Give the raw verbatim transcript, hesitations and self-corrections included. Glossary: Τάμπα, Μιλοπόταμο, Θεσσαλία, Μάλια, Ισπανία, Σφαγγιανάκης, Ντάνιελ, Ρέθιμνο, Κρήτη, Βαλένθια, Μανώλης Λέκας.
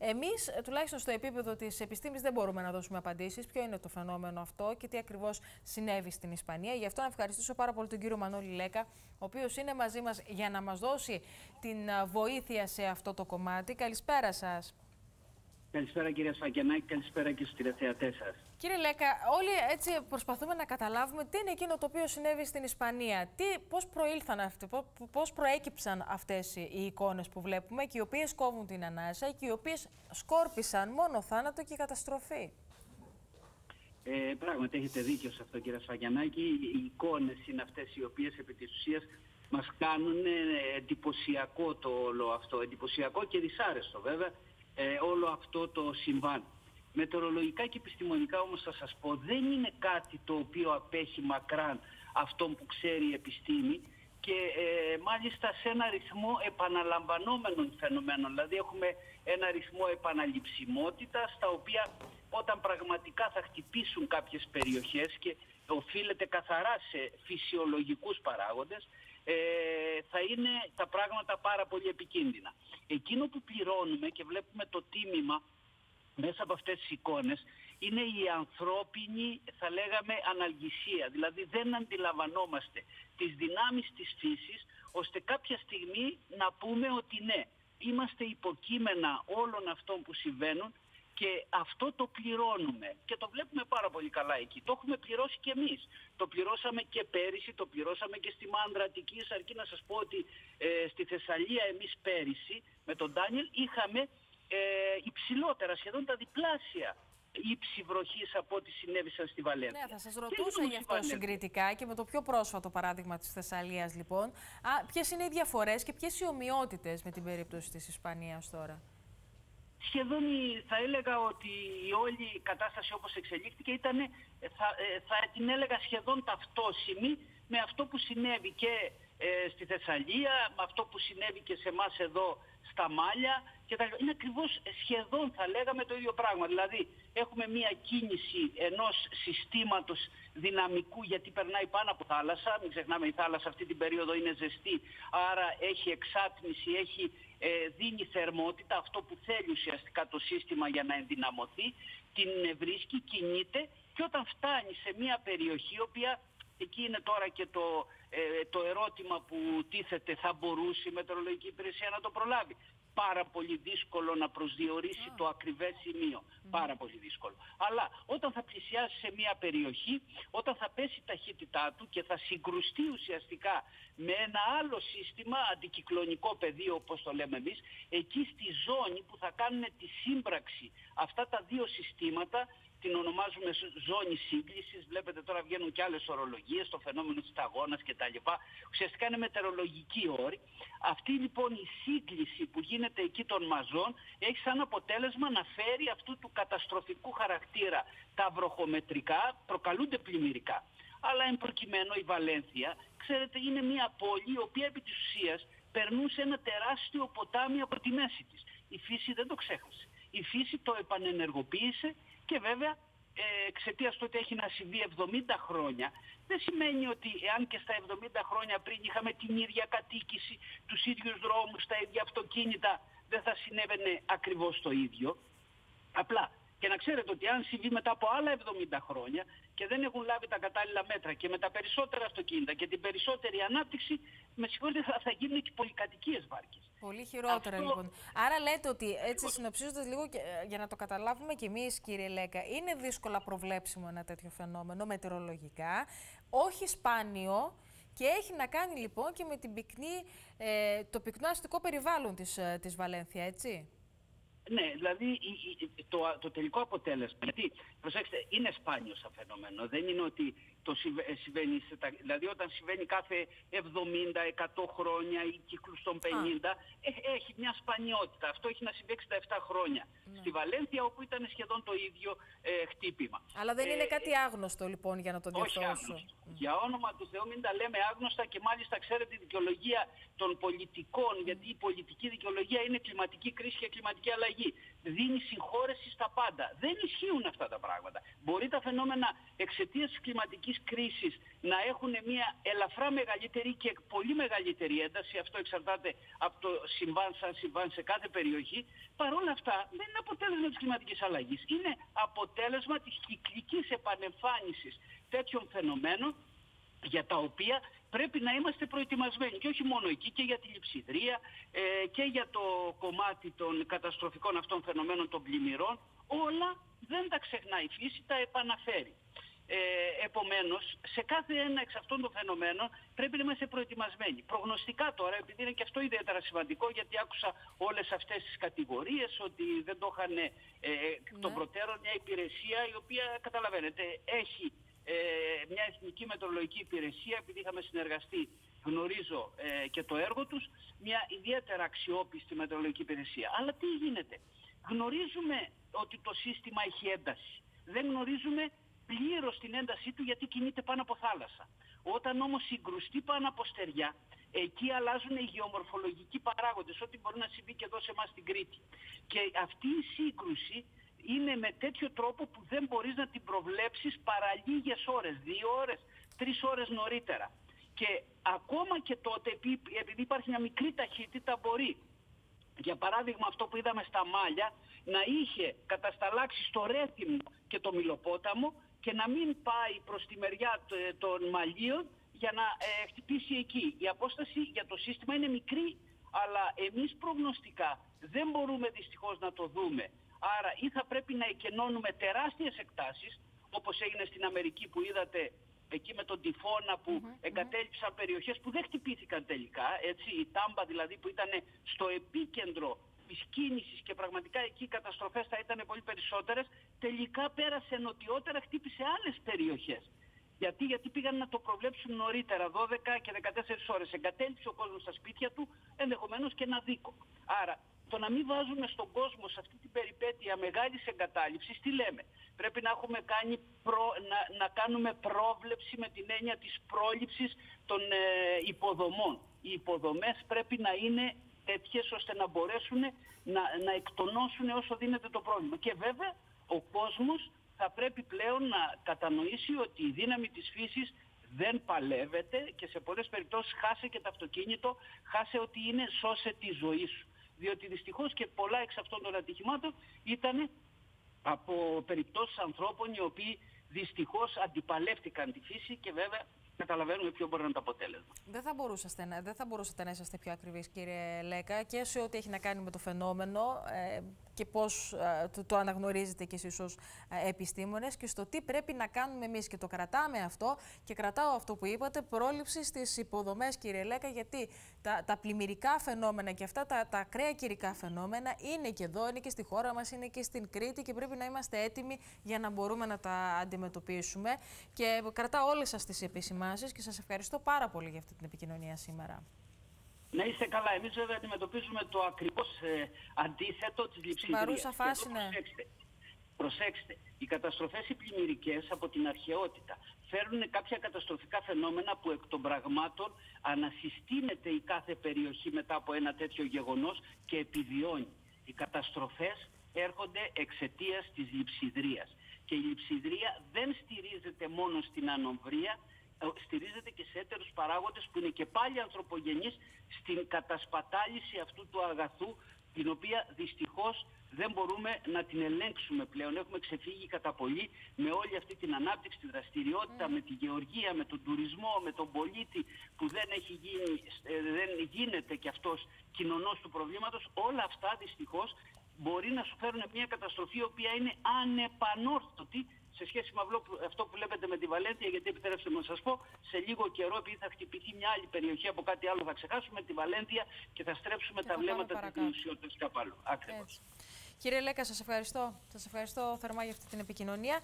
Εμείς, τουλάχιστον στο επίπεδο της επιστήμης, δεν μπορούμε να δώσουμε απαντήσεις ποιο είναι το φαινόμενο αυτό και τι ακριβώς συνέβη στην Ισπανία. Γι' αυτό να ευχαριστήσω πάρα πολύ τον κύριο Μανώλη Λέκα, ο οποίος είναι μαζί μας για να μας δώσει την βοήθεια σε αυτό το κομμάτι. Καλησπέρα σας. Καλησπέρα κύριε Σφαγγιανάκη, καλησπέρα και στους τηλεθεατές σας. Κύριε Λέκα, όλοι έτσι προσπαθούμε να καταλάβουμε τι είναι εκείνο το οποίο συνέβη στην Ισπανία. Τι, πώς προήλθαν αυτοί, πώς προέκυψαν αυτές οι εικόνες που βλέπουμε και οι οποίες κόβουν την ανάσα και οι οποίες σκόρπισαν μόνο θάνατο και καταστροφή. Ε, πράγματι έχετε δίκιο σε αυτό κύριε Σφαγγιανάκη. Οι εικόνες είναι αυτές οι οποίες επί της ουσίας μας κάνουν εντυπωσιακό το όλο αυτό. Εντυπωσιακό και δυσάρεστο βέβαια. Ε, όλο αυτό το συμβάν. Μετεωρολογικά και επιστημονικά όμως θα σας πω, δεν είναι κάτι το οποίο απέχει μακράν αυτόν που ξέρει η επιστήμη και ε, μάλιστα σε ένα ρυθμό επαναλαμβανόμενων φαινομένων. Δηλαδή έχουμε ένα ρυθμό επαναληψιμότητας, τα οποία όταν πραγματικά θα χτυπήσουν κάποιες περιοχές και οφείλεται καθαρά σε φυσιολογικούς παράγοντες, ε, θα είναι τα πράγματα πάρα πολύ επικίνδυνα. Εκείνο που πληρώνουμε και βλέπουμε το τίμημα μέσα από αυτές τις εικόνες είναι η ανθρώπινη, θα λέγαμε, αναλγησία. Δηλαδή δεν αντιλαμβανόμαστε τις δυνάμεις της φύσης, ώστε κάποια στιγμή να πούμε ότι ναι, είμαστε υποκείμενα όλων αυτών που συμβαίνουν και αυτό το πληρώνουμε. Και το βλέπουμε πάρα πολύ καλά εκεί. Το έχουμε πληρώσει και εμείς. Το πληρώσαμε και πέρυσι, το πληρώσαμε και στη Μάνδρα Αττικής, αρκεί να σας πω ότι ε, στη Θεσσαλία εμείς πέρυσι με τον Ντάνιελ είχαμε ε, υψηλότερα, σχεδόν τα διπλάσια ύψη βροχής από ό,τι συνέβησαν στη Βαλένθια. Ναι, θα σας ρωτούσα γι' αυτό συγκριτικά και με το πιο πρόσφατο παράδειγμα της Θεσσαλίας λοιπόν. Ποιες είναι οι διαφορές και ποιες οι ομοιότητες με την περίπτωση της Ισπανίας τώρα? Σχεδόν θα έλεγα ότι η όλη κατάσταση όπως εξελίχθηκε ήταν, θα, θα την έλεγα σχεδόν ταυτόσιμη με αυτό που συνέβη και ε, στη Θεσσαλία, με αυτό που συνέβη και σε εμάς εδώ στα Μάλια. Και τα, είναι ακριβώς σχεδόν θα λέγαμε το ίδιο πράγμα. Δηλαδή έχουμε μια κίνηση ενός συστήματος δυναμικού, γιατί περνάει πάνω από θάλασσα. Μην ξεχνάμε, η θάλασσα αυτή την περίοδο είναι ζεστή, άρα έχει εξάτμιση, έχει, ε, δίνει θερμότητα, αυτό που θέλει ουσιαστικά το σύστημα για να ενδυναμωθεί, την βρίσκει, κινείται και όταν φτάνει σε μια περιοχή, η οποία εκεί είναι τώρα και το, ε, το ερώτημα που τίθεται, θα μπορούσε η μετεωρολογική υπηρεσία να το προλάβει? Πάρα πολύ δύσκολο να προσδιορίσει yeah. το ακριβές σημείο. Mm. Πάρα πολύ δύσκολο. Αλλά όταν θα πλησιάσει σε μια περιοχή, όταν θα πέσει η ταχύτητά του και θα συγκρουστεί ουσιαστικά με ένα άλλο σύστημα, αντικυκλονικό πεδίο όπως το λέμε εμείς, εκεί στη ζώνη που θα κάνουν τη σύμπραξη αυτά τα δύο συστήματα, την ονομάζουμε ζώνη σύγκλησης, βλέπετε τώρα βγαίνουν και άλλες ορολογίες, το φαινόμενο της σταγόνας κτλ. Ουσιαστικά είναι μετεωρολογική όρη. Αυτή λοιπόν η σύγκληση που γίνεται εκεί των μαζών έχει σαν αποτέλεσμα να φέρει αυτού του καταστροφικού χαρακτήρα τα βροχομετρικά, προκαλούνται πλημμυρικά. Αλλά εν προκειμένου η Βαλένθια, ξέρετε, είναι μια πόλη η οποία επί της ουσίας περνούσε ένα τεράστιο ποτάμι από τη μέση της. Η φύση δεν το ξέχασε. Η φύση το επανενεργοποίησε. Και βέβαια εξαιτίας του ότι έχει να συμβεί εβδομήντα χρόνια, δεν σημαίνει ότι εάν και στα εβδομήντα χρόνια πριν είχαμε την ίδια κατοίκηση, τους ίδιους δρόμους, τα ίδια αυτοκίνητα, δεν θα συνέβαινε ακριβώς το ίδιο. Απλά και να ξέρετε ότι αν συμβεί μετά από άλλα εβδομήντα χρόνια και δεν έχουν λάβει τα κατάλληλα μέτρα και με τα περισσότερα αυτοκίνητα και την περισσότερη ανάπτυξη, με συγχωρείτε, θα γίνουν και πολυκατοικίες βάρκες. Πολύ χειρότερα αυτό... λοιπόν. Άρα λέτε ότι, έτσι συνοψίζοντας λίγο και, για να το καταλάβουμε κι εμείς κύριε Λέκα, είναι δύσκολα προβλέψιμο ένα τέτοιο φαινόμενο μετεωρολογικά, όχι σπάνιο και έχει να κάνει λοιπόν και με την πυκνή, ε, το πυκνό αστικό περιβάλλον της, της Βαλένθια, έτσι. Ναι, δηλαδή το, το τελικό αποτέλεσμα, γιατί προσέξτε, είναι σπάνιο σαν φαινόμενο, δεν είναι ότι το συμβαίνει, δηλαδή όταν συμβαίνει κάθε εβδομήντα εκατό χρόνια ή κύκλους των πενήντα, ε, έχει μια σπανιότητα. Αυτό έχει να συμβεί εξήντα επτά χρόνια. Ναι. Στη Βαλένθια, όπου ήταν σχεδόν το ίδιο ε, χτύπημα. Αλλά δεν ε, είναι κάτι άγνωστο λοιπόν, για να το διορθώσω. Mm. Για όνομα του Θεού μην τα λέμε άγνωστα και μάλιστα ξέρετε η δικαιολογία των πολιτικών, γιατί η πολιτική δικαιολογία είναι κλιματική κρίση και κλιματική αλλαγή. δίνει συγχώρεση στα πάντα. Δεν ισχύουν αυτά τα πράγματα. Μπορεί τα φαινόμενα εξαιτίας της κλιματικής κρίσης να έχουν μια ελαφρά μεγαλύτερη και πολύ μεγαλύτερη ένταση. Αυτό εξαρτάται από το συμβάν σαν συμβάν σε κάθε περιοχή. Παρ' όλα αυτά δεν είναι αποτέλεσμα της κλιματικής αλλαγής. Είναι αποτέλεσμα της κυκλικής επανεμφάνισης τέτοιων φαινομένων για τα οποία πρέπει να είμαστε προετοιμασμένοι και όχι μόνο εκεί, και για τη λειψιδρία ε, και για το κομμάτι των καταστροφικών αυτών φαινομένων των πλημμυρών. Όλα δεν τα ξεχνάει η φύση, τα επαναφέρει. Ε, επομένως, σε κάθε ένα εξ αυτών των φαινομένων πρέπει να είμαστε προετοιμασμένοι. Προγνωστικά τώρα, επειδή είναι και αυτό ιδιαίτερα σημαντικό, γιατί άκουσα όλες αυτές τις κατηγορίες ότι δεν το είχαν ε, ναι. των προτέρων μια υπηρεσία η οποία, καταλαβαίνετε, έχει μια εθνική μετρολογική υπηρεσία, επειδή είχαμε συνεργαστεί, γνωρίζω ε, και το έργο τους, μια ιδιαίτερα αξιόπιστη μετρολογική υπηρεσία. Αλλά τι γίνεται? Γνωρίζουμε ότι το σύστημα έχει ένταση. Δεν γνωρίζουμε πλήρως την έντασή του, γιατί κινείται πάνω από θάλασσα. Όταν όμως συγκρουστεί πάνω από στεριά, εκεί αλλάζουν οι γεωμορφολογικοί παράγοντες, ό,τι μπορεί να συμβεί και εδώ σε εμάς στην Κρήτη. Και αυτή η σύγκρουση είναι με τέτοιο τρόπο που δεν μπορείς να την προβλέψεις παρά λίγες ώρες, δύο ώρες, τρεις ώρες νωρίτερα. Και ακόμα και τότε, επειδή υπάρχει μια μικρή ταχύτητα, μπορεί, για παράδειγμα αυτό που είδαμε στα Μάλια, να είχε κατασταλάξει στο Ρέθιμνο και το Μιλοπόταμο και να μην πάει προς τη μεριά των Μαλίων για να ε, χτυπήσει εκεί. Η απόσταση για το σύστημα είναι μικρή, αλλά εμείς προγνωστικά δεν μπορούμε δυστυχώς να το δούμε. Άρα ή θα πρέπει να εκενώνουμε τεράστιες εκτάσεις, όπως έγινε στην Αμερική που είδατε εκεί με τον τυφώνα που mm-hmm. εγκατέλειψαν περιοχές που δεν χτυπήθηκαν τελικά, έτσι, η Τάμπα δηλαδή που ήταν στο επίκεντρο της κίνησης και πραγματικά εκεί οι καταστροφές θα ήταν πολύ περισσότερες, τελικά πέρασε νοτιότερα, χτύπησε άλλες περιοχές. Γιατί, γιατί πήγαν να το προβλέψουν νωρίτερα, δώδεκα και δεκατέσσερις ώρες. Εγκατέλειψε ο κόσμος στα σπίτια του, ενδεχομένως και ένα δίκο. Άρα, το να μην βάζουμε στον κόσμο σε αυτή την περιπέτεια μεγάλης εγκατάλειψης, τι λέμε? Πρέπει να, έχουμε κάνει προ, να, να κάνουμε πρόβλεψη με την έννοια της πρόληψης των ε, υποδομών. Οι υποδομές πρέπει να είναι τέτοιες ώστε να μπορέσουν να, να εκτονώσουν όσο δίνεται το πρόβλημα. Και βέβαια ο κόσμος θα πρέπει πλέον να κατανοήσει ότι η δύναμη της φύσης δεν παλεύεται και σε πολλές περιπτώσεις χάσε και το αυτοκίνητο, χάσε ότι είναι, σώσε τη ζωή σου. Διότι δυστυχώς και πολλά εξ αυτών των ατυχημάτων ήταν από περιπτώσεις ανθρώπων οι οποίοι δυστυχώς αντιπαλεύτηκαν τη φύση και βέβαια καταλαβαίνουμε ποιο μπορεί να είναι το αποτέλεσμα. Δεν θα μπορούσατε να, δεν θα μπορούσατε να είσαστε πιο ακριβείς, κύριε Λέκα, και σε ό,τι έχει να κάνει με το φαινόμενο ε, και πώς ε, το, το αναγνωρίζετε κι εσείς ως ε, επιστήμονες και στο τι πρέπει να κάνουμε εμείς. Και το κρατάμε αυτό και κρατάω αυτό που είπατε, πρόληψη στις υποδομές, κύριε Λέκα, γιατί τα, τα πλημμυρικά φαινόμενα και αυτά τα, τα ακραία καιρικά φαινόμενα είναι και εδώ, είναι και στη χώρα μας, είναι και στην Κρήτη και πρέπει να είμαστε έτοιμοι για να μπορούμε να τα αντιμετωπίσουμε. Και κρατάω όλες σας τις επισημάνσεις και σας ευχαριστώ πάρα πολύ για αυτή την επικοινωνία σήμερα. Να είστε καλά. Εμείς βέβαια αντιμετωπίζουμε το ακριβώς ε, αντίθετο της λειψιδρίας. Παρούσα φάση, ναι. Προσέξτε, προσέξτε, οι καταστροφές οι πλημμυρικές από την αρχαιότητα φέρνουν κάποια καταστροφικά φαινόμενα που εκ των πραγμάτων ανασυστήνεται η κάθε περιοχή μετά από ένα τέτοιο γεγονός και επιβιώνει. Οι καταστροφές έρχονται εξαιτίας της λειψιδρίας. Και η λειψιδρία δεν στηρίζεται μόνο στην ανομβρία, στηρίζεται και σε έτερους παράγοντες που είναι και πάλι ανθρωπογενείς στην κατασπατάληση αυτού του αγαθού, την οποία δυστυχώς δεν μπορούμε να την ελέγξουμε πλέον. Έχουμε ξεφύγει κατά πολύ με όλη αυτή την ανάπτυξη, τη δραστηριότητα, mm. με τη γεωργία, με τον τουρισμό, με τον πολίτη που δεν, έχει γίνει, δεν γίνεται και αυτός κοινωνός του προβλήματος. Όλα αυτά δυστυχώς μπορεί να σου φέρουν μια καταστροφή η οποία είναι ανεπανόρθωτη σε σχέση με αυτό που βλέπετε με τη Βαλένθια, γιατί επιτρέψτε μου να σας πω, σε λίγο καιρό, επειδή θα χτυπηθεί μια άλλη περιοχή από κάτι άλλο, θα ξεχάσουμε τη Βαλένθια και θα στρέψουμε και τα βλέμματα της δημοσιότητας κάπου αλλού. Ακριβώς. Κύριε Λέκα, σας ευχαριστώ. Σας ευχαριστώ θερμά για αυτή την επικοινωνία.